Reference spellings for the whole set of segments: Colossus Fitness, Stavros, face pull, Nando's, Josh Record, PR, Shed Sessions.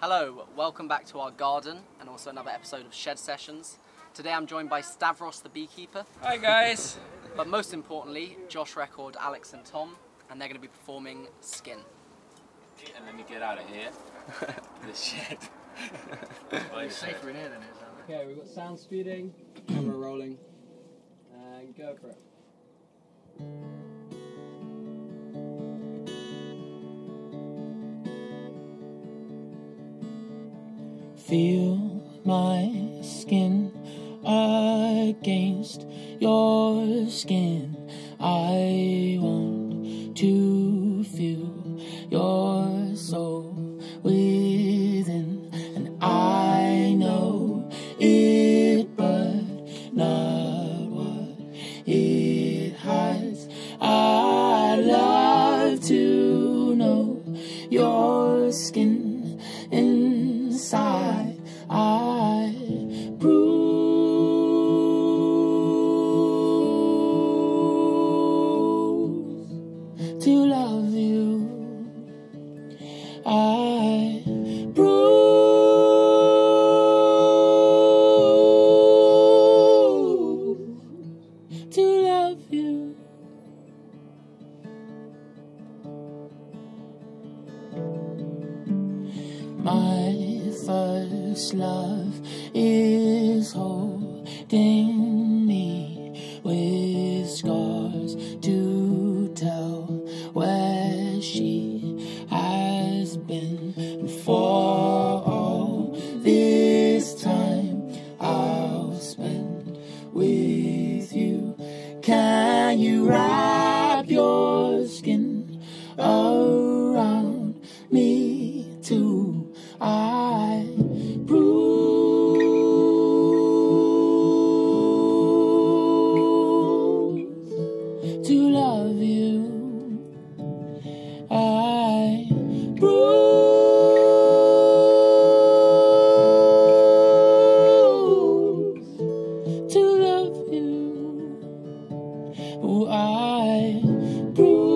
Hello, welcome back to our garden and also another episode of Shed Sessions. Today I'm joined by Stavros the beekeeper. Hi guys! But most importantly, Josh Record, Alex and Tom, and they're going to be performing Skin. And let me get out of here. The shed. It's safer in here than it is, aren't we? Okay, we've got sound speeding, camera rolling, and go for it. Feel my skin against your skin. I want to feel your soul within, and I know it, but not what it hides. I'd love to know your skin inside. I bruise to love you. I bruise to love you. My first love is holding me with scars to tell where she has been. And for all this time I'll spend with you, can you wrap your skin around me too? I bruise to love you. I bruise to love you. Oh, I bruise.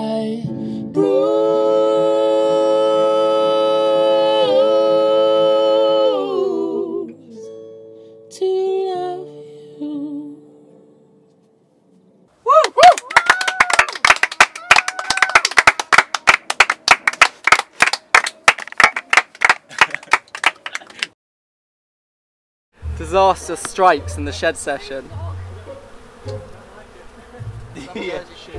I bruise to love you. Woo! Woo! Disaster strikes in the shed session. Yeah. This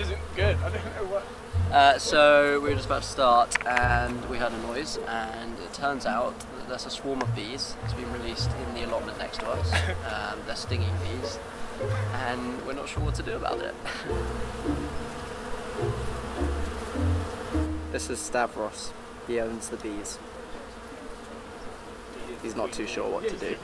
isn't good. I don't know what. So we were just about to start and we heard a noise, and it turns out that there's a swarm of bees that's been released in the allotment next to us. They're stinging bees and we're not sure what to do about it. This is Stavros. He owns the bees. He's not too sure what to do.